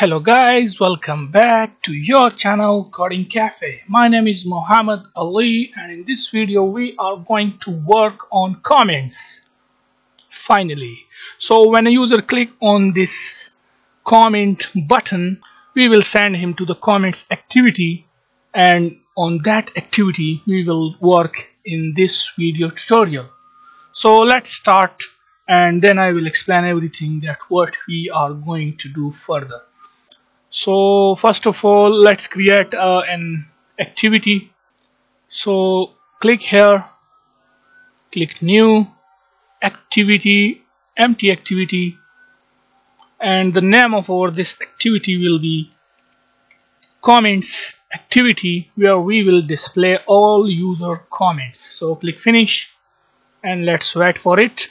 Hello guys, welcome back to your channel Coding Cafe. My name is Muhammad Ali, and in this video we are going to work on comments. Finally, so when a user clicks on this comment button, we will send him to the comments activity, and on that activity we will work in this video tutorial. So let's start, and then I will explain everything that what we are going to do further. So first of all, let's create an activity. So click here, click new activity, empty activity, and the name of this activity will be comments activity, where we will display all user comments. So click finish and let's wait for it.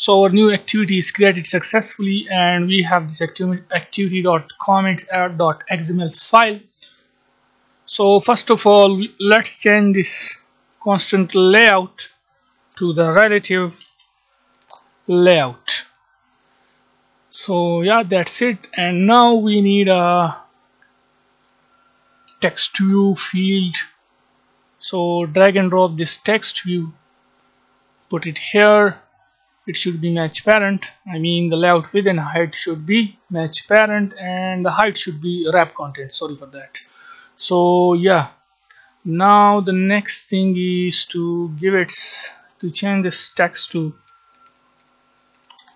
So our new activity is created successfully, and we have this activity.comments.xml file. So first of all, let's change this constant layout to the relative layout. So yeah, that's it. And now we need a text view field. So drag and drop this text view, put it here. It should be match parent. I mean the layout width and height should be match parent, and the height should be wrap content. Sorry for that. So yeah, now the next thing is to change this text to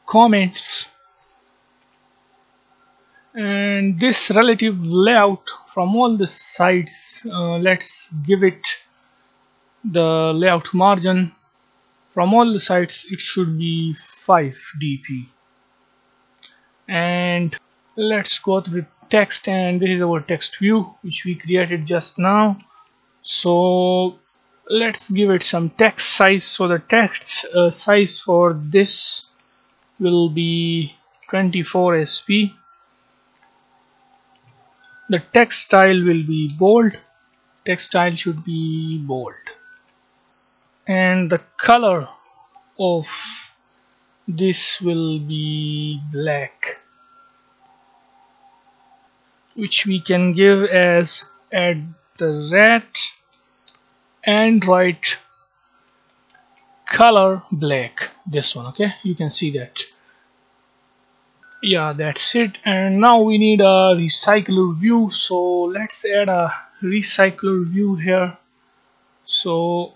comments, and this relative layout from all the sides, let's give it the layout margin. From all the sides it should be 5 dp, and let's go through text, and this is our text view which we created just now. So let's give it some text size. So the text size for this will be 24 sp. The text style will be bold. Text style should be bold, and the color of this will be black, which we can give as @android color black, this one. Okay, you can see that. Yeah, that's it. And now we need a recycler view, so let's add a recycler view here. So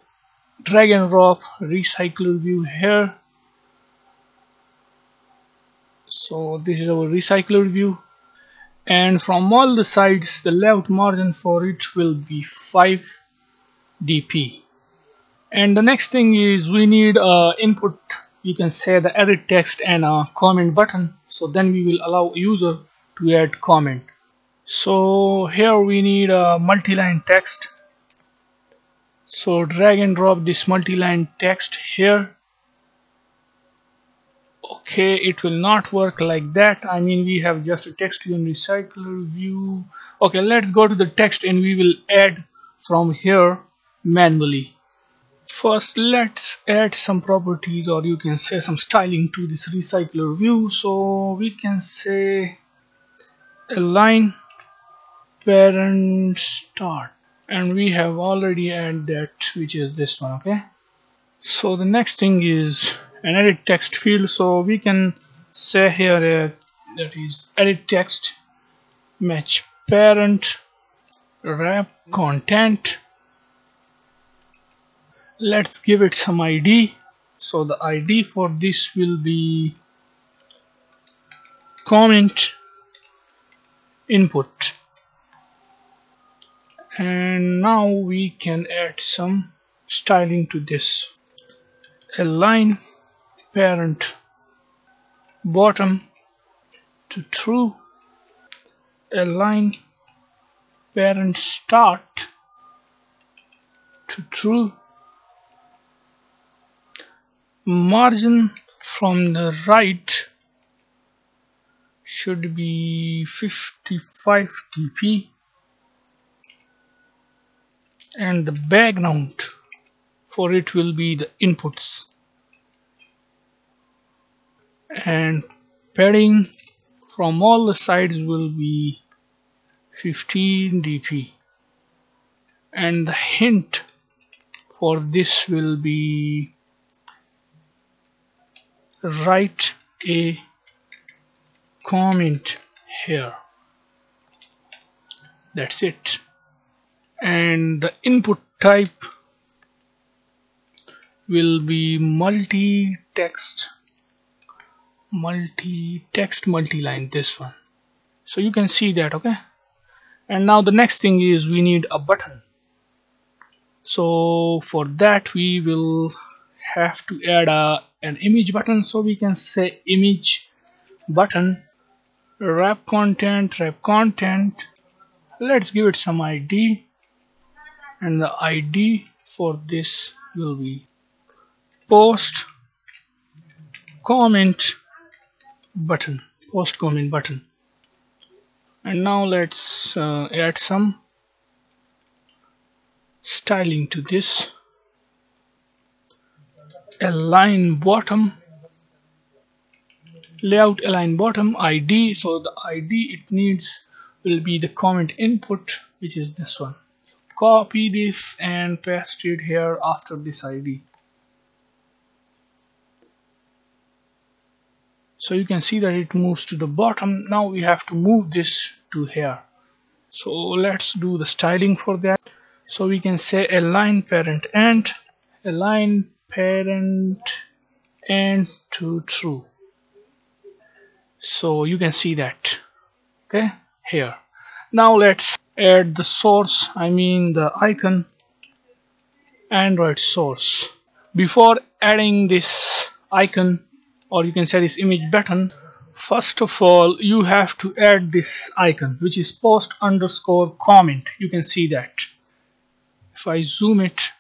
drag and drop recycler view here. So this is our recycler view, and from all the sides the layout margin for it will be 5 dp. And the next thing is we need input, you can say the edit text and a comment button. So then we will allow user to add comment. So here we need a multi-line text. So drag and drop this multi-line text here. Okay, it will not work like that. I mean we have just a text view and recycler view. Okay, let's go to the text, and we will add from here manually. First let's add some properties, or you can say some styling to this recycler view. So we can say align parent start, and we have already added that, which is this one. Okay, so the next thing is an edit text field. So we can say here that is edit text match parent wrap content. Let's give it some ID. So the ID for this will be comment input. And now we can add some styling to this. Align parent bottom to true. Align parent start to true. Margin from the right should be 55 dp. And the background for it will be the inputs, and padding from all the sides will be 15 dp, and the hint for this will be write a comment here. That's it. And the input type will be multi-line, this one. So you can see that, okay. And now the next thing is we need a button. So for that we will have to add an image button. So we can say image button wrap content. Let's give it some ID, and the ID for this will be post comment button. And now let's add some styling to this. Layout align bottom ID. So the ID it needs will be the comment input, which is this one. Copy this and paste it here after this ID. So you can see that it moves to the bottom. Now we have to move this to here. So let's do the styling for that. So we can say align parent end to true. So you can see that, okay, here. Now let's add the source, I mean the icon, Android source. Before adding this icon, or you can say this image button, first of all you have to add this icon, which is post_comment. You can see that if I zoom it,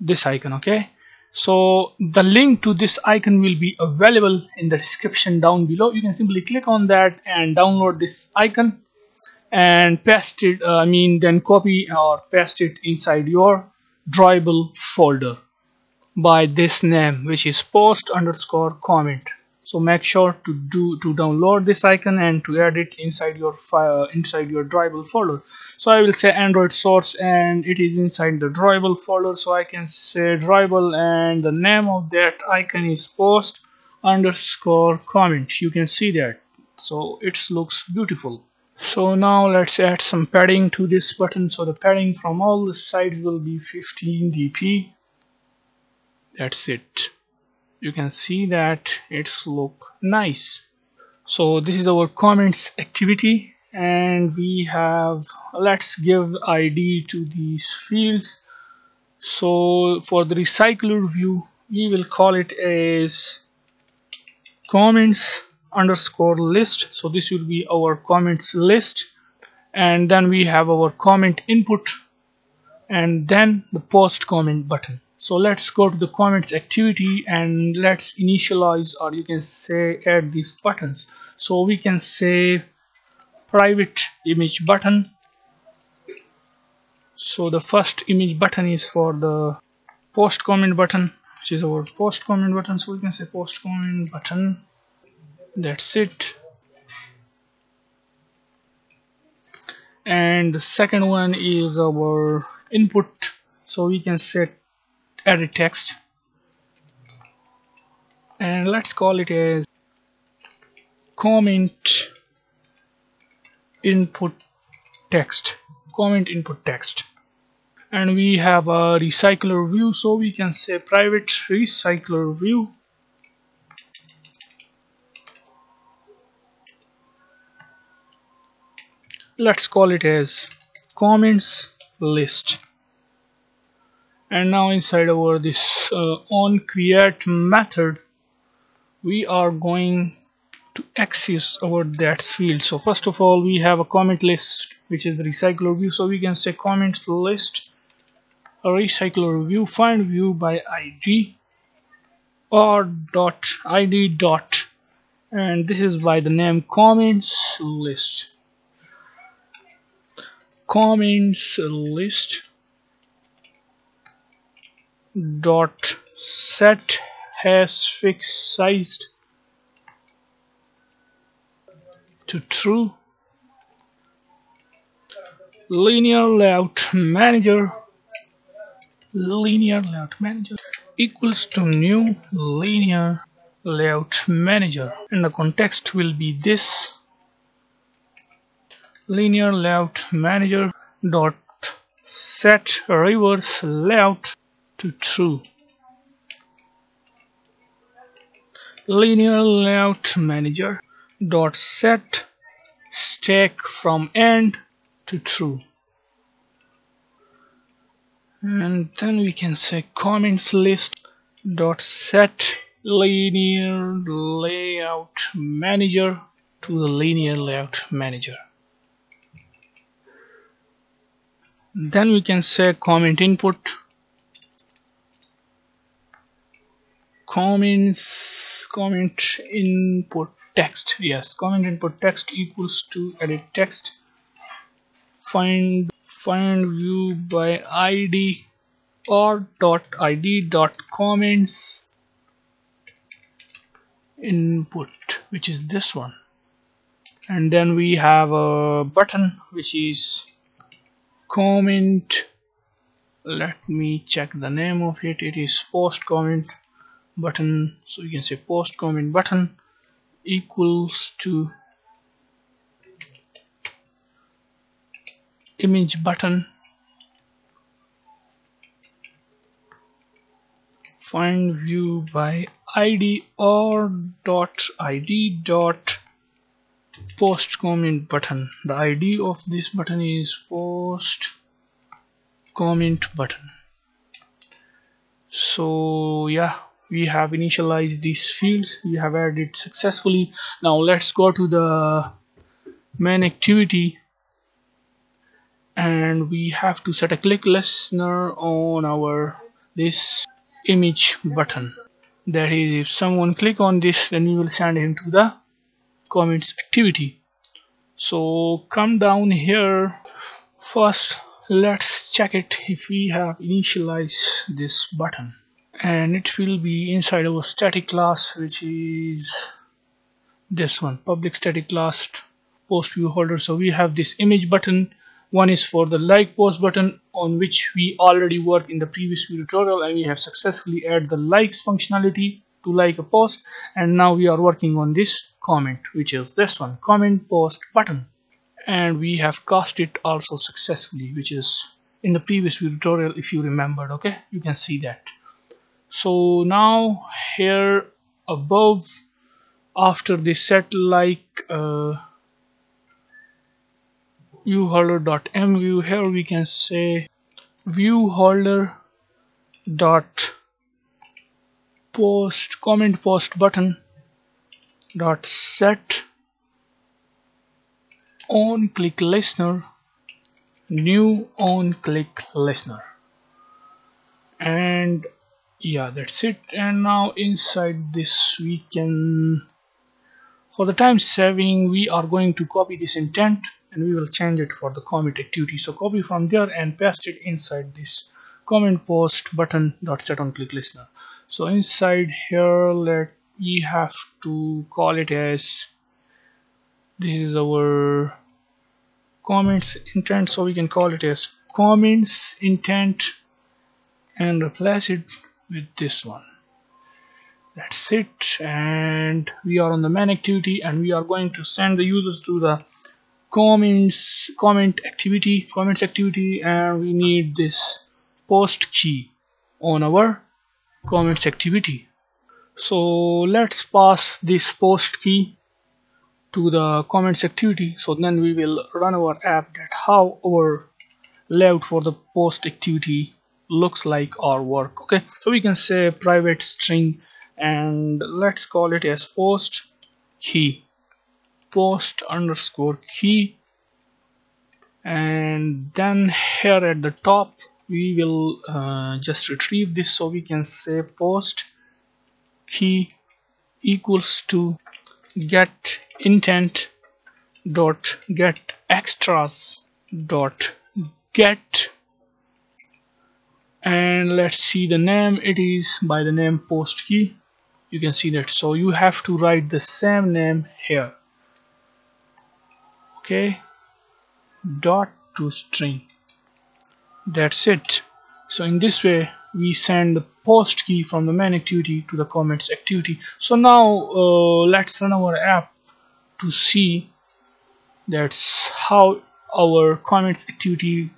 this icon, okay. So the link to this icon will be available in the description down below. You can simply click on that and download this icon and paste it, then copy or paste it inside your drawable folder by this name, which is post_comment. So make sure to download this icon and to add it inside your file, inside your drawable folder. So I will say Android source, and it is inside the drawable folder. So I can say drawable, and the name of that icon is post_comment. You can see that. So it looks beautiful. So now let's add some padding to this button. So the padding from all the sides will be 15 dp. That's it. You can see that it's look nice. So this is our comments activity, and we have, let's give ID to these fields. So for the recycler view, we will call it as comments_list. So this will be our comments list, and then we have our comment input, and then the post comment button. So let's go to the comments activity and let's initialize, or you can say add these buttons. So we can say private image button. So the first image button is for the post comment button, which is our post comment button. So we can say post comment button. That's it. And the second one is our input. So we can set edit text, and let's call it as comment input text. And we have a recycler view, so we can say private recycler view. Let's call it as comments list. And now inside our this onCreate method, we are going to access our that field. So first of all we have a comment list, which is the recycler view. So we can say comments list recycler view find view by ID or dot ID dot, and this is by the name comments list. Comments list dot set has fixed sized to true. Linear layout manager equals to new linear layout manager, and the context will be this linear layout manager dot set reverse layout to true. Linear layout manager dot set stack from end to true, and then we can say comments list dot set linear layout manager to the linear layout manager. Then we can say comment input comment input text, comment input text equals to edit text find view by id or dot id dot comments input, which is this one, and then we have a button which is comment. Let me check the name of it. It is post comment button, so you can say post comment button equals to image button find view by id or dot id dot post comment button. The id of this button is post comment button. So yeah, we have initialized these fields, we have added successfully. Now let's go to the main activity, and we have to set a click listener on our this image button. That is, if someone click on this, then we will send him to the comments activity. So come down here. First let's check it if we have initialized this button, and it will be inside our static class, which is this one, public static class post view holder. So we have this image button. One is for the like post button, on which we already worked in the previous tutorial, and we have successfully added the likes functionality to like a post. And now we are working on this comment, which is this one, comment post button, and we have cast it also successfully, which is in the previous tutorial if you remembered. Okay, you can see that. So now here above, after the set like view holder dot m view, here we can say view holder dot post comment post button dot set on click listener new on click listener, and yeah, that's it. And now inside this we can, for the time saving, we are going to copy this intent, and we will change it for the comment activity. So copy from there and paste it inside this comment post button dot set on click listener. So inside here, we have to call it as, this is our comments intent, so we can call it as comments intent and replace it with this one. That's it, and we are on the main activity, and we are going to send the users to the comments activity, and we need this post key on our comments activity. So let's pass this post key to the comments activity. So then we will run our app, that how our layout for the post activity looks like or work. Okay, so we can say private string, and let's call it as post key, post underscore key, and then here at the top we will just retrieve this. So we can say post key equals to get intent dot get extras dot get, and let's see the name. It is by the name post key, you can see that. So you have to write the same name here. okay, dot to string. That's it. So in this way we send the post key from the main activity to the commits activity. So now let's run our app to see that's how our commits activity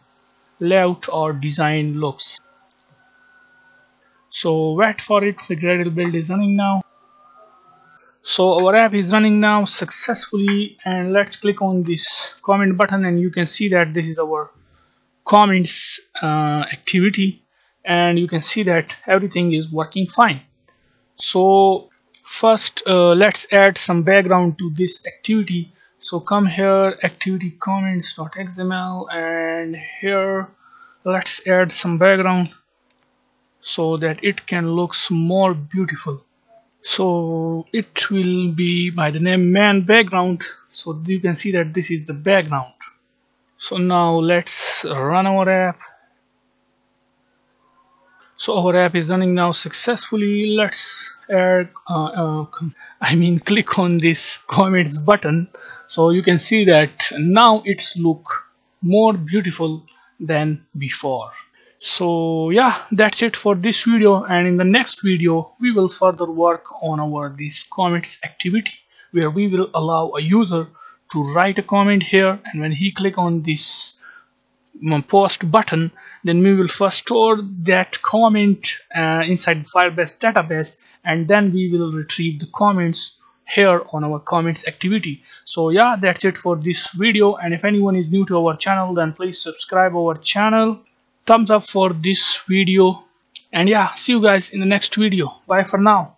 layout or design looks. So wait for it, the Gradle build is running now. So our app is running now successfully, and let's click on this comment button, and you can see that this is our comments activity, and you can see that everything is working fine. So first let's add some background to this activity. So come here, activity comments.xml, and here let's add some background so that it can look more beautiful. So it will be by the name man background. So you can see that this is the background. So now let's run our app. So our app is running now successfully. Let's add, click on this comments button. So you can see that now it's look more beautiful than before. So yeah, that's it for this video, and in the next video we will further work on our this comments activity, where we will allow a user to write a comment here, and when he click on this post button, then we will first store that comment inside the Firebase database, and then we will retrieve the comments here on our comments activity. So yeah, that's it for this video, and if anyone is new to our channel, then please subscribe our channel. Thumbs up for this video, and yeah, see you guys in the next video. Bye for now.